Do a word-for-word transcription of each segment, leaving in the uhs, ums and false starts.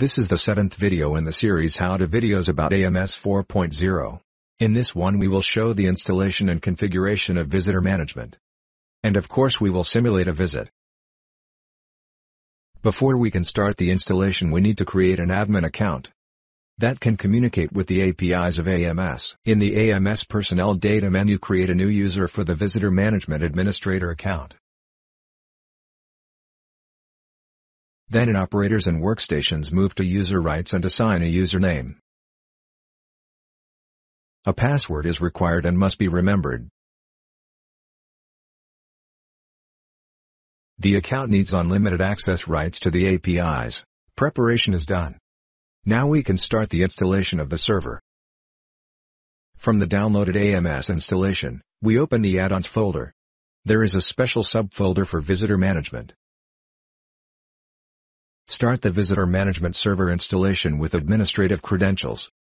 This is the seventh video in the series How to Videos about A M S four point oh. In this one we will show the installation and configuration of visitor management. And of course we will simulate a visit. Before we can start the installation we need to create an admin account that can communicate with the A P Is of A M S. In the A M S personnel data menu, create a new user for the visitor management administrator account. Then in operators and workstations, move to user rights and assign a username. A password is required and must be remembered. The account needs unlimited access rights to the A P Is. Preparation is done. Now we can start the installation of the server. From the downloaded A M S installation, we open the add-ons folder. There is a special subfolder for visitor management. Start the Visitor Management Server installation with administrative credentials.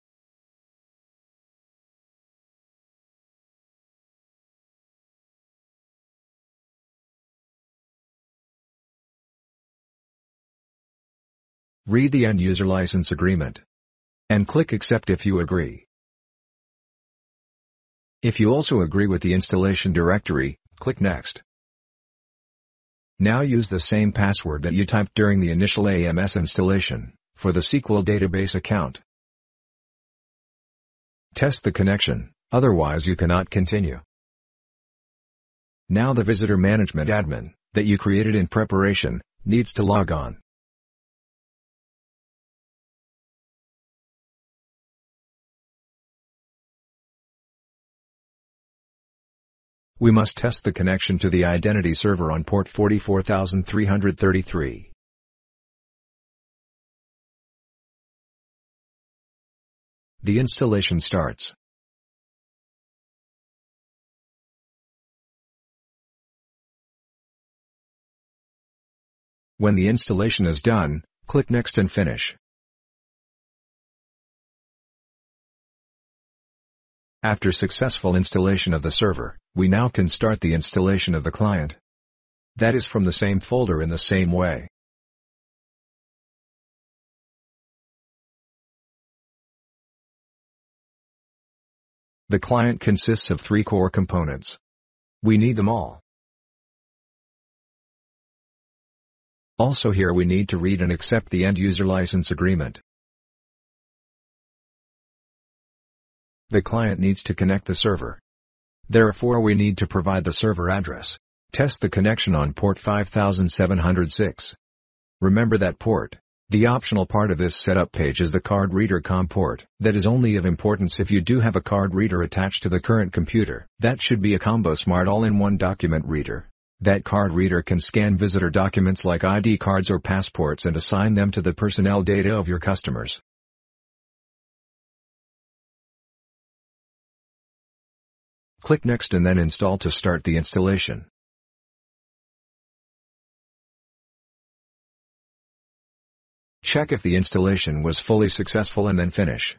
Read the End User License Agreement and click Accept if you agree. If you also agree with the installation directory, click Next. Now use the same password that you typed during the initial A M S installation for the S Q L database account. Test the connection, otherwise you cannot continue. Now the visitor management admin that you created in preparation needs to log on. We must test the connection to the identity server on port four four three three three. The installation starts. When the installation is done, click Next and Finish. After successful installation of the server, we now can start the installation of the client. That is from the same folder in the same way. The client consists of three core components. We need them all. Also here we need to read and accept the End User License Agreement. The client needs to connect the server. Therefore we need to provide the server address. Test the connection on port five seven zero six. Remember that port. The optional part of this setup page is the card reader COM port. That is only of importance if you do have a card reader attached to the current computer. That should be a combo smart all-in-one document reader. That card reader can scan visitor documents like I D cards or passports and assign them to the personnel data of your customers. Click Next and then Install to start the installation. Check if the installation was fully successful and then Finish.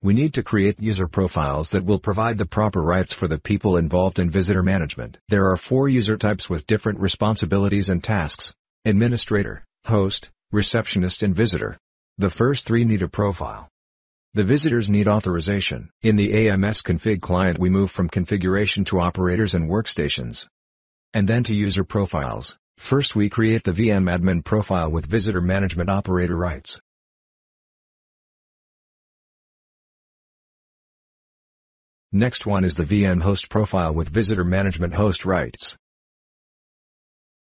We need to create user profiles that will provide the proper rights for the people involved in visitor management. There are four user types with different responsibilities and tasks: administrator, host, receptionist, and visitor. The first three need a profile. The visitors need authorization. In the A M S config client we move from configuration to operators and workstations. And then to user profiles. First we create the V M admin profile with visitor management operator rights. Next one is the V M host profile with visitor management host rights.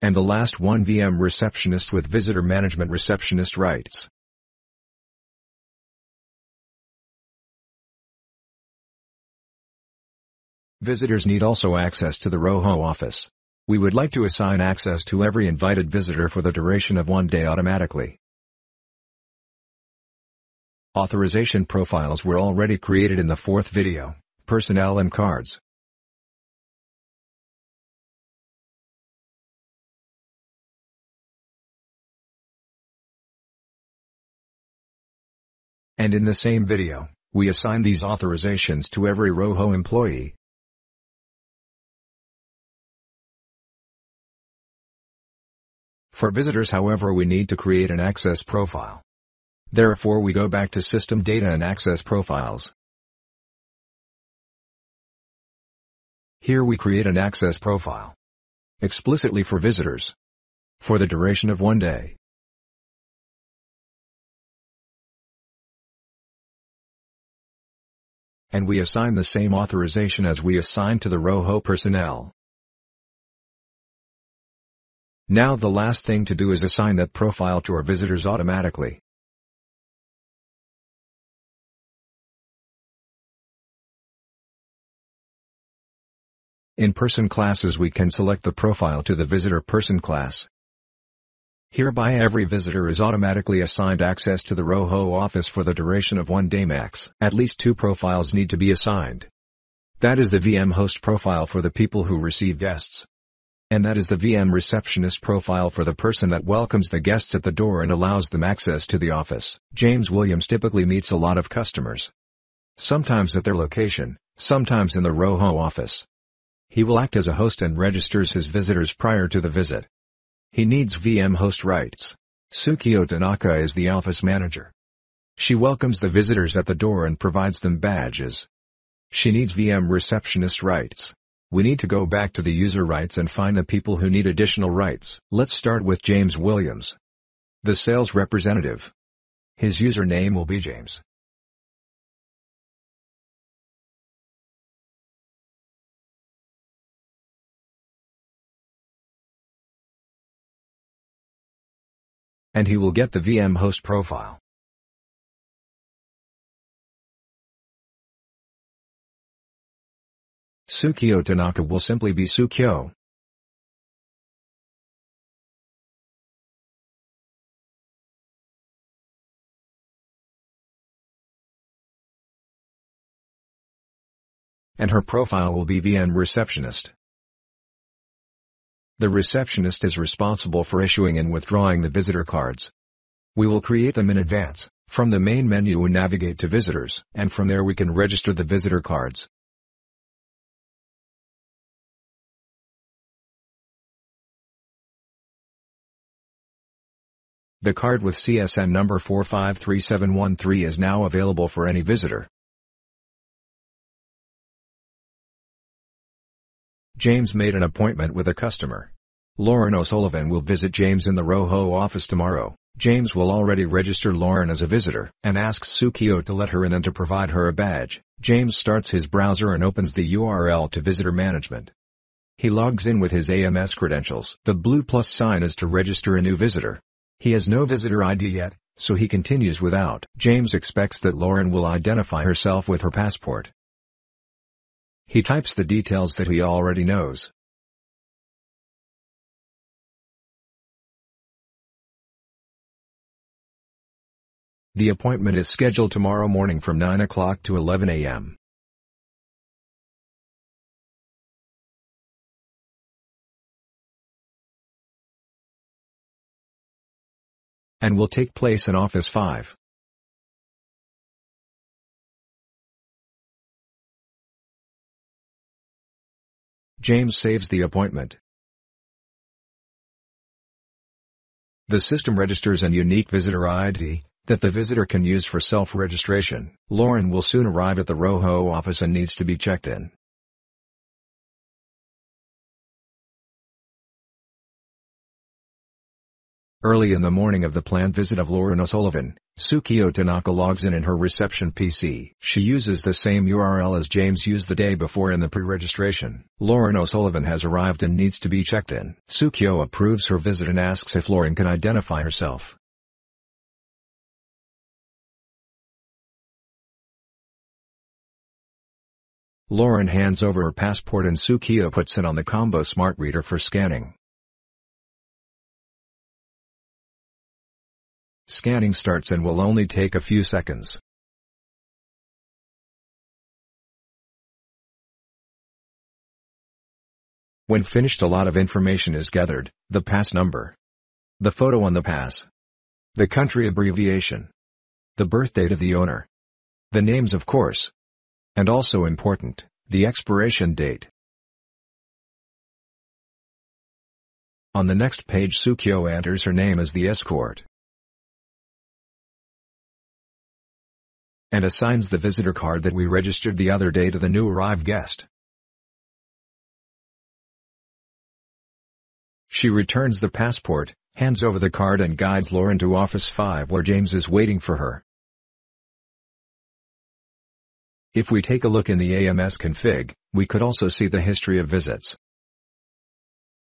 And the last one, V M receptionist with visitor management receptionist rights. Visitors need also access to the Roho office. We would like to assign access to every invited visitor for the duration of one day automatically. Authorization profiles were already created in the fourth video, personnel and cards. And in the same video, we assign these authorizations to every Roho employee. For visitors, however, we need to create an access profile. Therefore, we go back to System Data and Access Profiles. Here we create an access profile explicitly for visitors for the duration of one day. And we assign the same authorization as we assigned to the Roho personnel. Now the last thing to do is assign that profile to our visitors automatically. In person classes, we can select the profile to the visitor person class. Hereby every visitor is automatically assigned access to the Roho office for the duration of one day max. At least two profiles need to be assigned. That is the V M host profile for the people who receive guests. And that is the V M receptionist profile for the person that welcomes the guests at the door and allows them access to the office. James Williams typically meets a lot of customers. Sometimes at their location, sometimes in the Roho office. He will act as a host and registers his visitors prior to the visit. He needs V M host rights. Tsukiyo Tanaka is the office manager. She welcomes the visitors at the door and provides them badges. She needs V M receptionist rights. We need to go back to the user rights and find the people who need additional rights. Let's start with James Williams, the sales representative. His username will be James. And he will get the V M host profile. Tsukiyo Tanaka will simply be Tsukiyo. And her profile will be V M receptionist. The receptionist is responsible for issuing and withdrawing the visitor cards. We will create them in advance. From the main menu we navigate to visitors, and from there we can register the visitor cards. The card with C S N number four five three seven one three is now available for any visitor. James made an appointment with a customer. Lauren O'Sullivan will visit James in the Roho office tomorrow. James will already register Lauren as a visitor and asks Tsukiyo to let her in and to provide her a badge. James starts his browser and opens the U R L to Visitor Management. He logs in with his A M S credentials. The blue plus sign is to register a new visitor. He has no visitor I D yet, so he continues without. James expects that Lauren will identify herself with her passport. He types the details that he already knows. The appointment is scheduled tomorrow morning from nine o'clock to eleven A M and will take place in Office five. James saves the appointment. The system registers an unique visitor I D that the visitor can use for self-registration. Lauren will soon arrive at the Roho office and needs to be checked in. Early in the morning of the planned visit of Lauren O'Sullivan, Tsukiyo Tanaka logs in in her reception P C. She uses the same U R L as James used the day before in the pre-registration. Lauren O'Sullivan has arrived and needs to be checked in. Tsukiyo approves her visit and asks if Lauren can identify herself. Lauren hands over her passport and Tsukiyo puts it on the combo smart reader for scanning. Scanning starts and will only take a few seconds. When finished, a lot of information is gathered: the pass number, the photo on the pass, the country abbreviation, the birth date of the owner, the names of course, and also important, the expiration date. On the next page, Tsukiyo enters her name as the escort and assigns the visitor card that we registered the other day to the new arrived guest. She returns the passport, hands over the card and guides Lauren to Office five where James is waiting for her. If we take a look in the A M S config, we could also see the history of visits.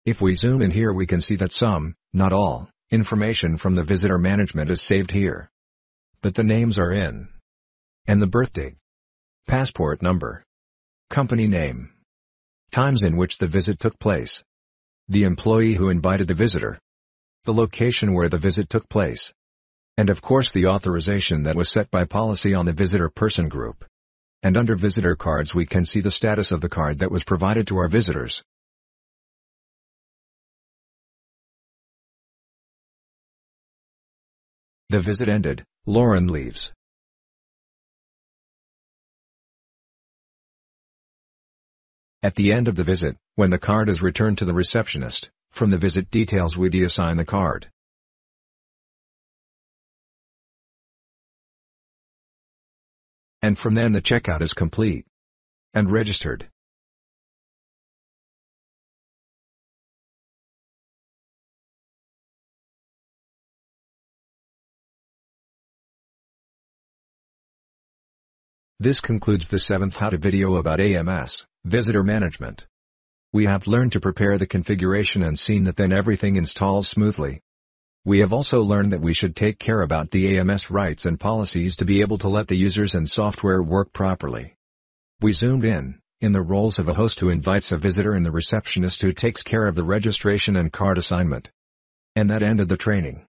If we zoom in here, we can see that some, not all, information from the visitor management is saved here. But the names are in. And the birthdate, passport number, company name, times in which the visit took place, the employee who invited the visitor, the location where the visit took place, and of course the authorization that was set by policy on the visitor person group. And under visitor cards we can see the status of the card that was provided to our visitors. The visit ended, Lauren leaves. At the end of the visit, when the card is returned to the receptionist, from the visit details we deassign the card. And from then the checkout is complete and registered. This concludes the seventh how-to video about A M S, Visitor Management. We have learned to prepare the configuration and seen that then everything installs smoothly. We have also learned that we should take care about the A M S rights and policies to be able to let the users and software work properly. We zoomed in, in the roles of a host who invites a visitor and the receptionist who takes care of the registration and card assignment. And that ended the training.